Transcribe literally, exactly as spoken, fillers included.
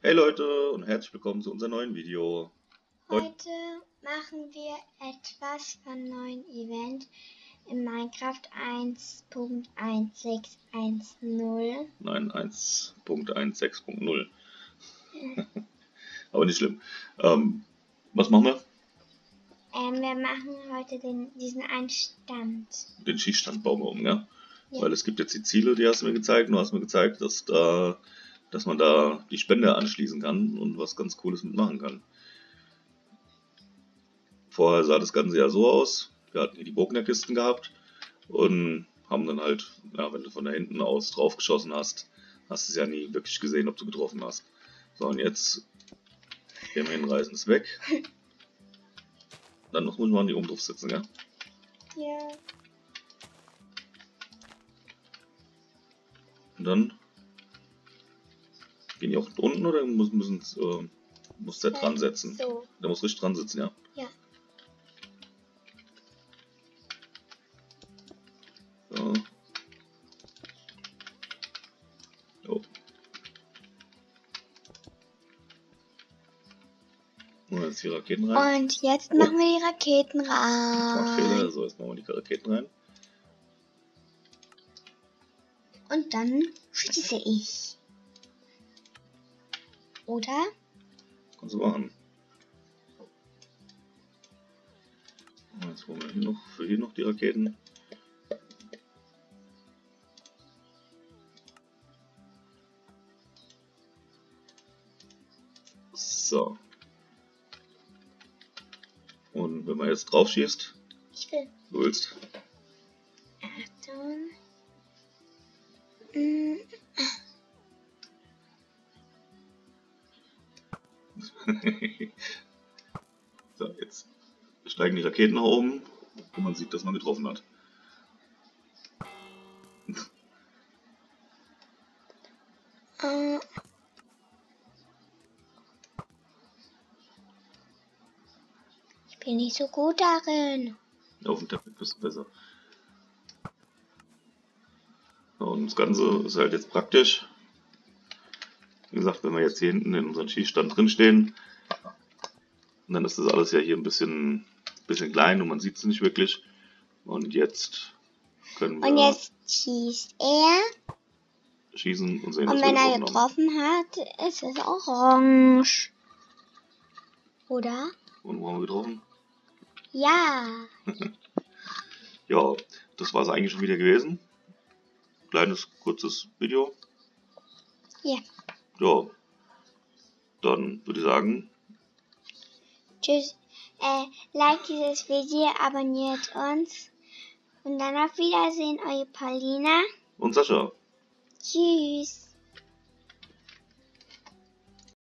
Hey Leute und herzlich willkommen zu unserem neuen Video. Heute machen wir etwas vom neuen Event in Minecraft eins Punkt sechzehn zehn. Nein, eins Punkt sechzehn null. Ja. Aber nicht schlimm. Ähm, was machen wir? Ähm, wir machen heute den, diesen einen Stand. Den Schießstand bauen wir um, ja? Ja. Weil es gibt jetzt die Ziele, die hast du mir gezeigt. Du hast mir gezeigt, dass da... dass man da die Spender anschließen kann und was ganz Cooles mitmachen kann. Vorher sah das Ganze ja so aus. Wir hatten hier die Bogenschießkisten gehabt und haben dann halt, ja, wenn du von da hinten aus drauf geschossen hast, hast du es ja nie wirklich gesehen, ob du getroffen hast. So, und jetzt gehen wir hinreißen es weg. Dann noch muss man die oben drauf sitzen, gell? Ja. Und dann gehen die auch unten oder muss, müssen, äh, muss der dran setzen? So. Der muss richtig dran sitzen, ja? Ja. So. Jo. Und jetzt die Raketen rein. Und jetzt machen oh. wir die Raketen rein. Jetzt Fehler. So, jetzt machen wir die Raketen rein. Und dann schieße ich. Oder? Kannst du machen. Und jetzt holen wir hier noch, für hier noch die Raketen. So. Und wenn man jetzt drauf schießt. Ich will. Du willst. Achtung. Mm. So, jetzt steigen die Raketen nach oben und man sieht, dass man getroffen hat. Ich bin nicht so gut darin. Auf dem Tablet bist du besser. Und das Ganze ist halt jetzt praktisch. Wie gesagt, wenn wir jetzt hier hinten in unserem Schießstand drinstehen, dann ist das alles ja hier ein bisschen, bisschen klein und man sieht es nicht wirklich. Und jetzt können wir... Und jetzt schießt er. Schießen und sehen, und wenn er getroffen hat, ist es orange. Oder? Und wo haben wir getroffen? Ja. Ja, das war es eigentlich schon wieder gewesen. Kleines, kurzes Video. Ja. Yeah. Ja, dann würde ich sagen. Tschüss. Äh, like dieses Video, abonniert uns. Und dann auf Wiedersehen, eure Paulina. Und Sascha. Tschüss.